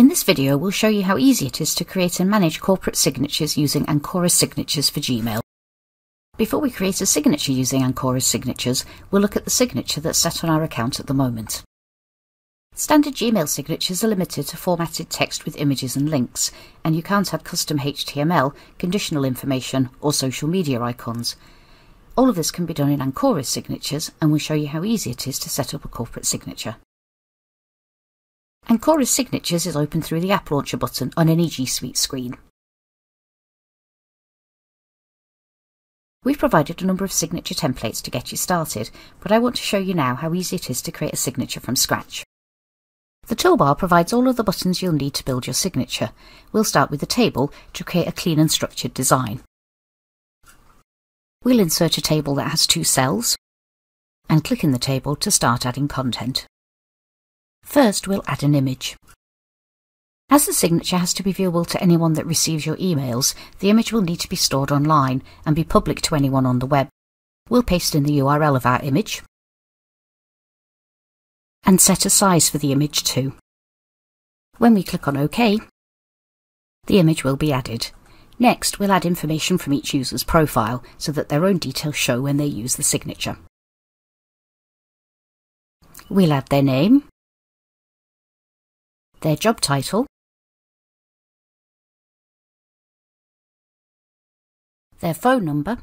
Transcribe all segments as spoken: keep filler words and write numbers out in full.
In this video, we'll show you how easy it is to create and manage corporate signatures using Ancoris Signatures for Gmail. Before we create a signature using Ancoris Signatures, we'll look at the signature that's set on our account at the moment. Standard Gmail signatures are limited to formatted text with images and links, and you can't add custom H T M L, conditional information, or social media icons. All of this can be done in Ancoris Signatures, and we'll show you how easy it is to set up a corporate signature. Ancoris Signatures is open through the App Launcher button on any G Suite screen. We've provided a number of signature templates to get you started, but I want to show you now how easy it is to create a signature from scratch. The toolbar provides all of the buttons you'll need to build your signature. We'll start with the table to create a clean and structured design. We'll insert a table that has two cells, and click in the table to start adding content. First, we'll add an image. As the signature has to be viewable to anyone that receives your emails, the image will need to be stored online and be public to anyone on the web. We'll paste in the U R L of our image and set a size for the image too. When we click on OK, the image will be added. Next, we'll add information from each user's profile so that their own details show when they use the signature. We'll add their name, their job title, their phone number,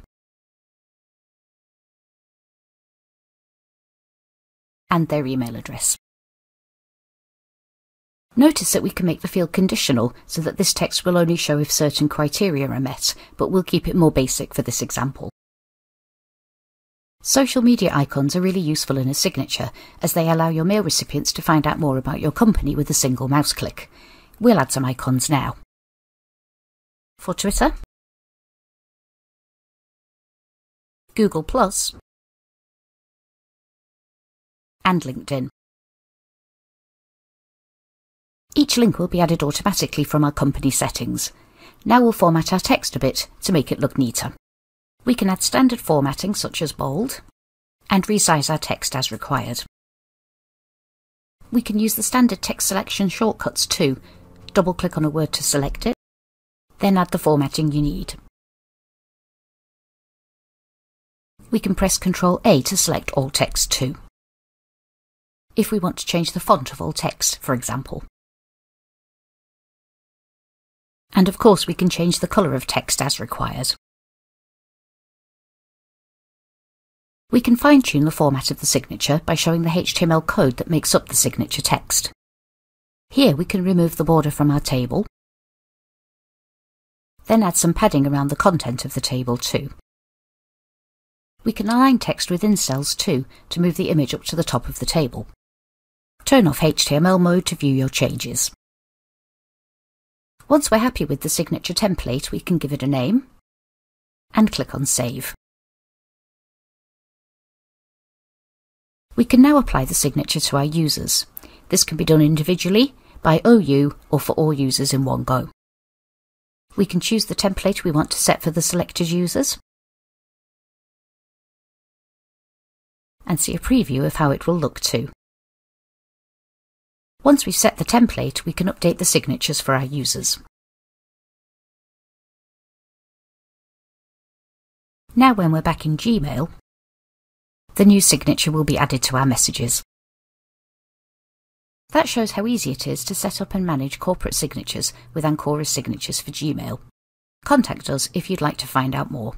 and their email address. Notice that we can make the field conditional so that this text will only show if certain criteria are met, but we'll keep it more basic for this example. Social media icons are really useful in a signature, as they allow your mail recipients to find out more about your company with a single mouse click. We'll add some icons now. For Twitter, Google Plus, and LinkedIn. Each link will be added automatically from our company settings. Now we'll format our text a bit to make it look neater. We can add standard formatting such as bold and resize our text as required. We can use the standard text selection shortcuts too. Double click on a word to select it, then add the formatting you need. We can press control A to select all text too, if we want to change the font of all text, for example. And of course we can change the colour of text as required. We can fine-tune the format of the signature by showing the H T M L code that makes up the signature text. Here we can remove the border from our table, then add some padding around the content of the table too. We can align text within cells too to move the image up to the top of the table. Turn off H T M L mode to view your changes. Once we're happy with the signature template, we can give it a name and click on Save. We can now apply the signature to our users. This can be done individually, by O U, or for all users in one go. We can choose the template we want to set for the selected users and see a preview of how it will look too. Once we've set the template, we can update the signatures for our users. Now when we're back in Gmail, the new signature will be added to our messages. That shows how easy it is to set up and manage corporate signatures with Ancoris Signatures for Gmail. Contact us if you'd like to find out more.